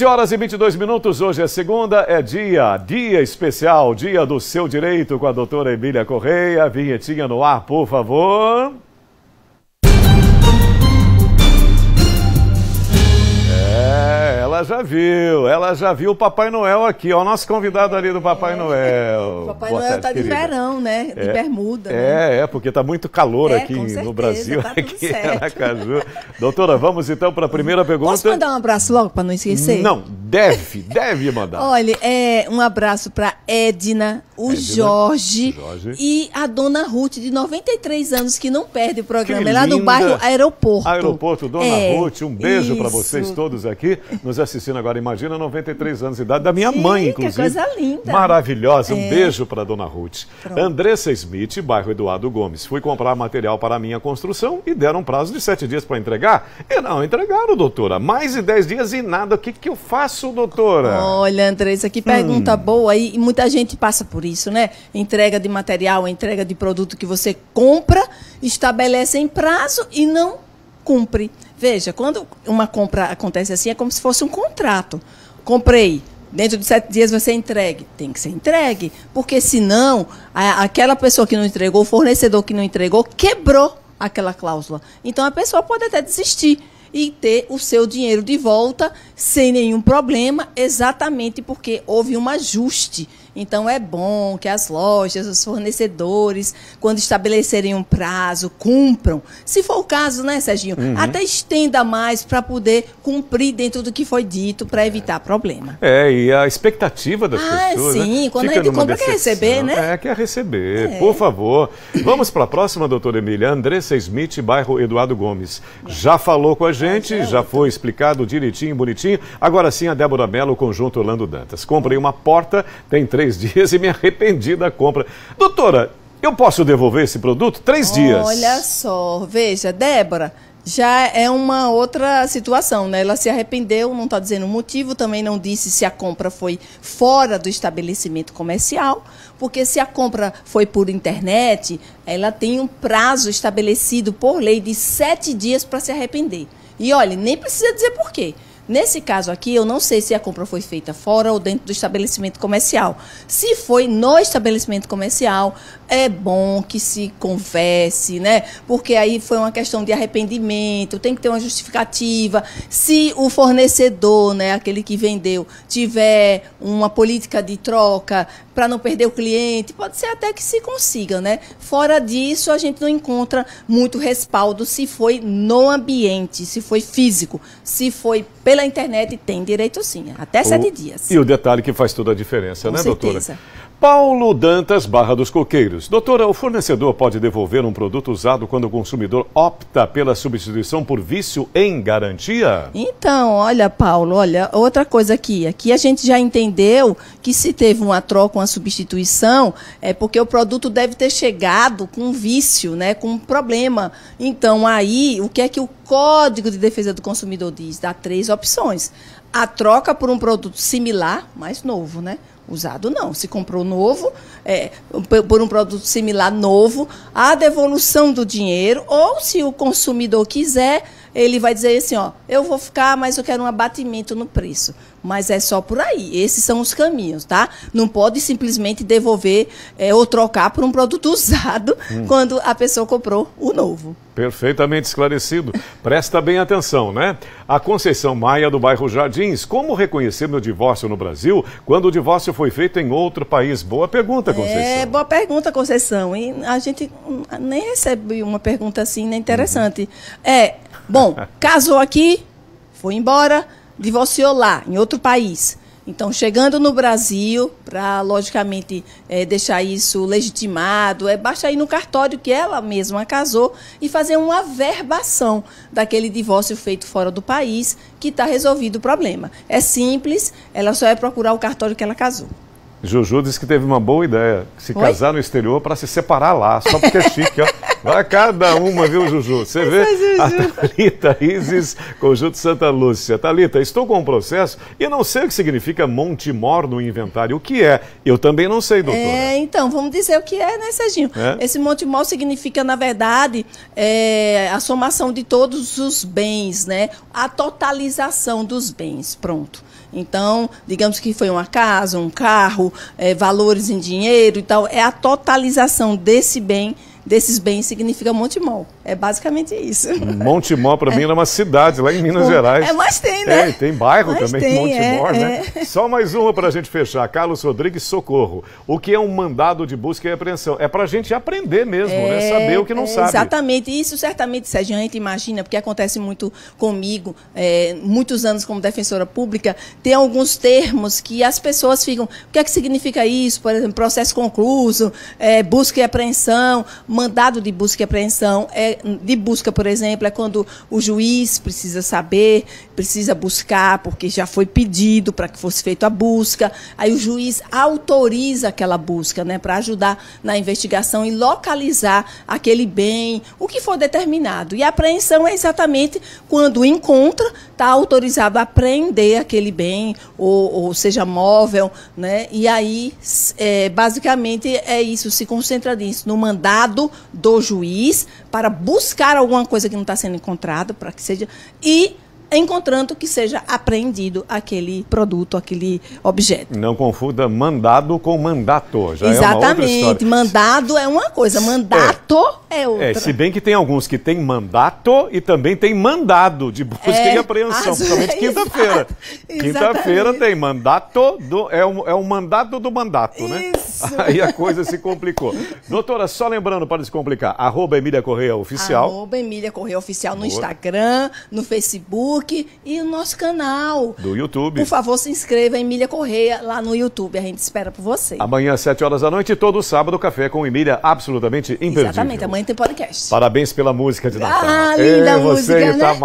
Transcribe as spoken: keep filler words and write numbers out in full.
onze horas e vinte e dois minutos, hoje é segunda, é dia, dia especial, dia do seu direito com a doutora Emília Correia. Vinhetinha no ar, por favor. É, ela já viu, ela já viu o Papai Noel aqui, ó, o nosso convidado ali do Papai é. Noel. O Papai Boa Noel tarde, tá de querida. Verão, né, de é, bermuda. Né? É, é, porque tá muito calor é, aqui certeza, no Brasil. Tá tudo aqui, certo. Doutora, vamos então para a primeira pergunta. Posso mandar um abraço logo para não esquecer? Não, deve, deve mandar. Olha, é, um abraço para Edna, o Edna, Jorge, Jorge e a Dona Ruth, de noventa e três anos, que não perde o programa. Que é lá linda. No bairro Aeroporto. Aeroporto, Dona é, Ruth, um beijo para vocês todos aqui, nos assistindo agora. Imagina, noventa e três anos de idade, da minha Sim, mãe, inclusive. Que coisa linda. Maravilhosa, um é. beijo para Dona Ruth. Pronto. Andressa Smith, bairro Eduardo Gomes. Fui comprar material para a minha construção e deram um prazo de sete dias para entregar. E não, entregaram, doutora. Mais de dez dias e nada. O que, que eu faço, doutora? Olha, Andressa, que pergunta hum. boa. E muita gente passa por isso, né? Entrega de material, entrega de produto que você compra, estabelece em prazo e não cumpre. Veja, quando uma compra acontece assim, é como se fosse um contrato. Comprei, dentro de sete dias vai ser entregue. Tem que ser entregue, porque senão, a, aquela pessoa que não entregou, o fornecedor que não entregou, quebrou aquela cláusula. Então, a pessoa pode até desistir e ter o seu dinheiro de volta sem nenhum problema, exatamente porque houve um ajuste. Então, é bom que as lojas, os fornecedores, quando estabelecerem um prazo, cumpram. Se for o caso, né, Serginho? Uhum. Até estenda mais para poder cumprir dentro do que foi dito, para evitar problema. É, e a expectativa das ah, pessoas, Ah, sim. Né? Quando Fica a gente compra, decepção. Quer receber, né? É, quer receber. É. Por favor. Vamos para a próxima, doutora Emília. Andressa Smith, bairro Eduardo Gomes. É. Já falou com a gente, é já foi explicado direitinho, bonitinho. Agora sim, a Débora Mello, conjunto Orlando Dantas. Comprei uma porta, tem três dias e me arrependi da compra. Doutora, eu posso devolver esse produto? Três Olha dias. Olha só, veja, Débora, já é uma outra situação, né? Ela se arrependeu, não está dizendo o motivo, também não disse se a compra foi fora do estabelecimento comercial, porque se a compra foi por internet, ela tem um prazo estabelecido por lei de sete dias para se arrepender. E olha, nem precisa dizer por quê. Nesse caso aqui, eu não sei se a compra foi feita fora ou dentro do estabelecimento comercial. Se foi no estabelecimento comercial, é bom que se converse, né? Porque aí foi uma questão de arrependimento, tem que ter uma justificativa. Se o fornecedor, né, aquele que vendeu, tiver uma política de troca para não perder o cliente, pode ser até que se consiga, né? Fora disso, a gente não encontra muito respaldo se foi no ambiente, se foi físico, se foi pela Pela internet tem direito sim, até o, sete dias. E o detalhe que faz toda a diferença, Com né, certeza. Doutora? Paulo Dantas, Barra dos Coqueiros. Doutora, o fornecedor pode devolver um produto usado quando o consumidor opta pela substituição por vício em garantia? Então, olha, Paulo, olha, outra coisa aqui. Aqui a gente já entendeu que se teve uma troca, uma substituição, é porque o produto deve ter chegado com vício, né, com um problema. Então, aí, o que é que o Código de Defesa do Consumidor diz? Dá três opções. A troca por um produto similar, mas novo, né? Usado não. Se comprou novo, é, por um produto similar novo, a devolução do dinheiro, ou se o consumidor quiser, ele vai dizer assim, ó, eu vou ficar, mas eu quero um abatimento no preço. Mas é só por aí. Esses são os caminhos, tá? Não pode simplesmente devolver é, ou trocar por um produto usado hum. quando a pessoa comprou o novo. Perfeitamente esclarecido. Presta bem atenção, né? A Conceição Maia, do bairro Jardins. Como reconhecer meu divórcio no Brasil quando o divórcio foi feito em outro país? Boa pergunta, Conceição. É, boa pergunta, Conceição. E a gente nem recebe uma pergunta assim, né? Interessante. Uhum. É, bom, casou aqui, foi embora, divorciou lá, em outro país. Então, chegando no Brasil, para, logicamente, é, deixar isso legitimado, é, basta ir no cartório que ela mesma casou e fazer uma averbação daquele divórcio feito fora do país, que está resolvido o problema. É simples, ela só é procurar o cartório que ela casou. Juju disse que teve uma boa ideia, se Oi? casar no exterior para se separar lá, só porque é chique, ó. Vai cada uma, viu, Juju? Você vê? A Talita Isis, conjunto Santa Lúcia. Talita, estou com um processo e não sei o que significa Montemor no inventário. O que é? Eu também não sei, doutora. É, então, vamos dizer o que é, né, Serginho? É? Esse Montemor significa, na verdade, é, a somação de todos os bens, né? A totalização dos bens, pronto. Então, digamos que foi uma casa, um carro, é, valores em dinheiro e tal. É a totalização desse bem, desses bens, significa Montemor. É basicamente isso. Montemor, para mim, é. era uma cidade lá em Minas Bom, Gerais. É, mas tem, né? É, e tem bairro mas também, tem, Montemor, é, né? É. Só mais uma para a gente fechar. Carlos Rodrigues, socorro. O que é um mandado de busca e apreensão? É para a gente aprender mesmo, é, né? Saber o que não é, sabe. Exatamente. Isso, certamente, Sérgio, a gente imagina, porque acontece muito comigo, é, muitos anos como defensora pública, tem alguns termos que as pessoas ficam... O que é que significa isso? Por exemplo, processo concluso, é, busca e apreensão... Mandado de busca e apreensão, é, de busca, por exemplo, é quando o juiz precisa saber, precisa buscar, porque já foi pedido para que fosse feita a busca. Aí o juiz autoriza aquela busca, né, para ajudar na investigação e localizar aquele bem, o que for determinado. E a apreensão é exatamente quando encontra, está autorizado a apreender aquele bem, ou, ou seja, móvel, né? E aí, é, basicamente, é isso, se concentra nisso, no mandado do juiz para buscar alguma coisa que não está sendo encontrada, para que seja, e encontrando que seja apreendido aquele produto, aquele objeto. Não confunda mandado com mandato. Já exatamente, é uma outra história. Mandado é uma coisa, mandato é, é outra. É, se bem que tem alguns que tem mandato e também tem mandado de busca é, e apreensão, as... principalmente quinta-feira. Quinta-feira tem mandato, do, é, o, é o mandato do mandato, isso, né? Aí a coisa se complicou. Doutora, só lembrando para descomplicar, arroba Emília Correia Oficial. Arroba Emília Correia Oficial no Boa. Instagram, no Facebook, e o nosso canal do YouTube. Por favor, se inscreva em Emília Correia lá no YouTube. A gente espera por você. Amanhã, às sete horas da noite, todo sábado, Café com Emília, absolutamente imperdível. Exatamente, amanhã tem podcast. Parabéns pela música de Natal. Ah, linda é, música, você né? Tá...